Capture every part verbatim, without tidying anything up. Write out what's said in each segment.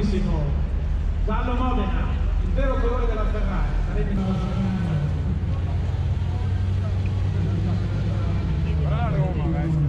bellissimo, giallo Modena, il vero colore della Ferrari, sarebbe una Ferrari. Roma, eh.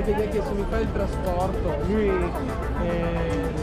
perché gli ha chiesto mi fa il trasporto, lui eh,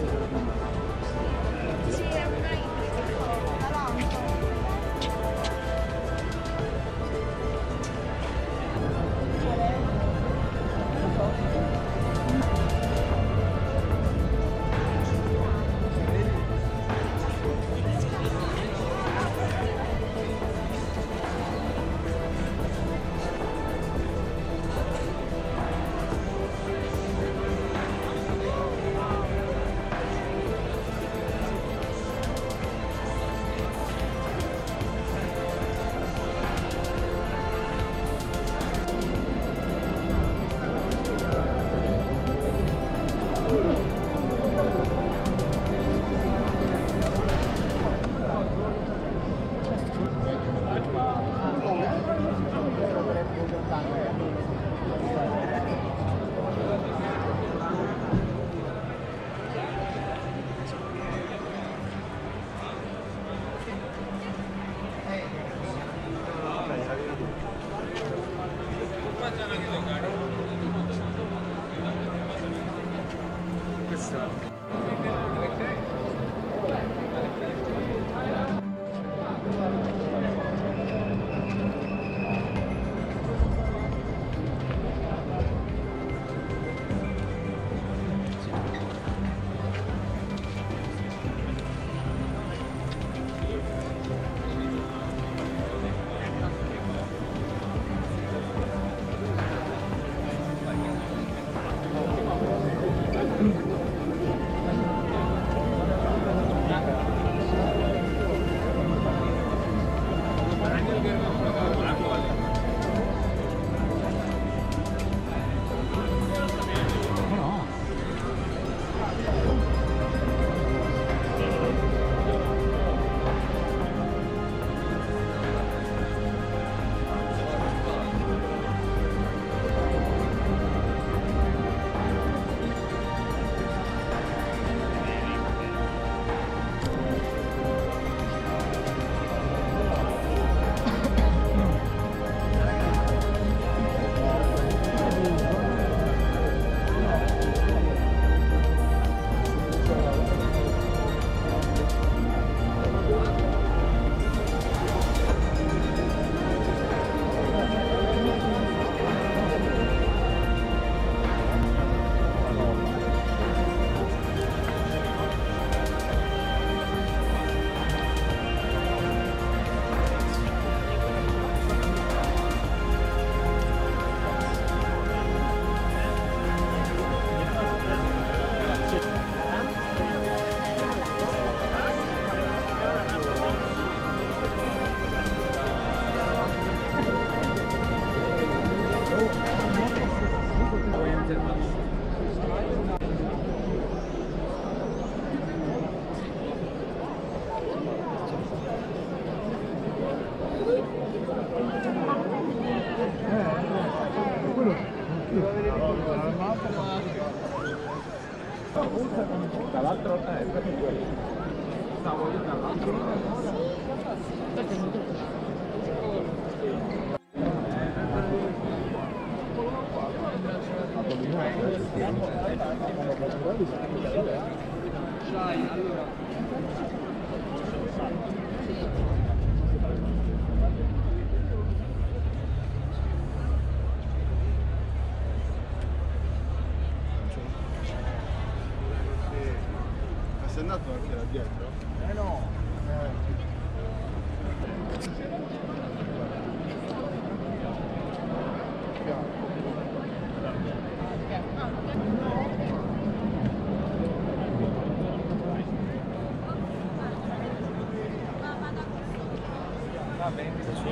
dall'altro eh, stavo io dall'altro eh. Sei andato anche là dietro? Eh no! Va bene, sì. Sì.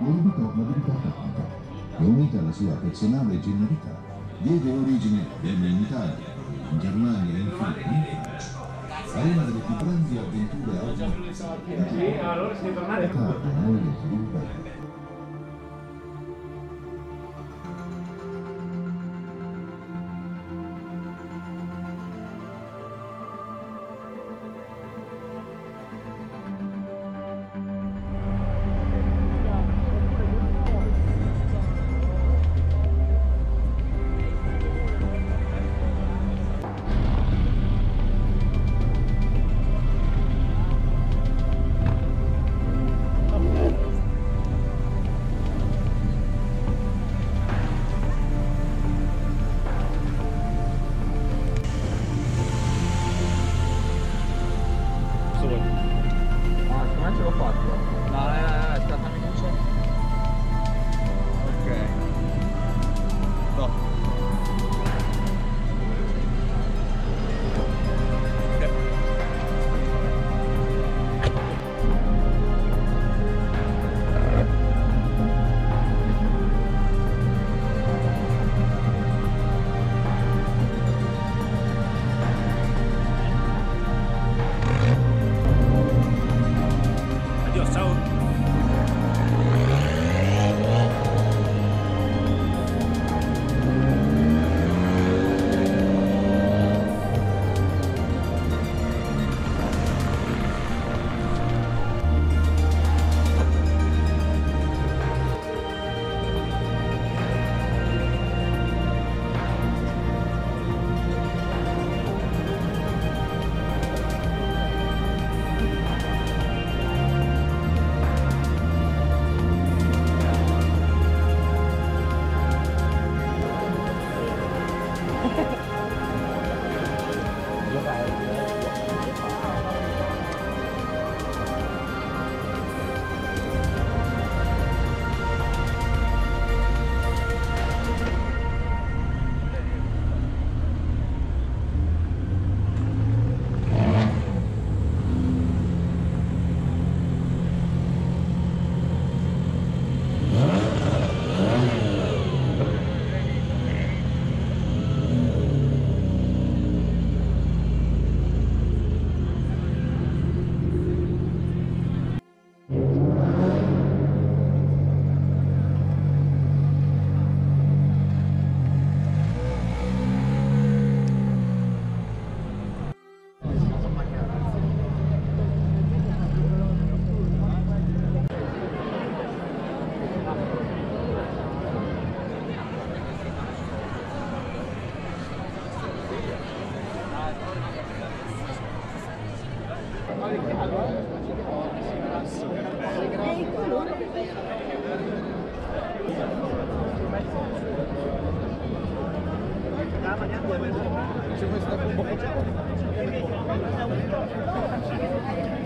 unita a una verità tecnica che, unita alla sua personale genialità, diede origine bene in Italia, in Germania e in Francia a una delle più grandi avventure oggi. Sì, allora si deve tornare. C'è questa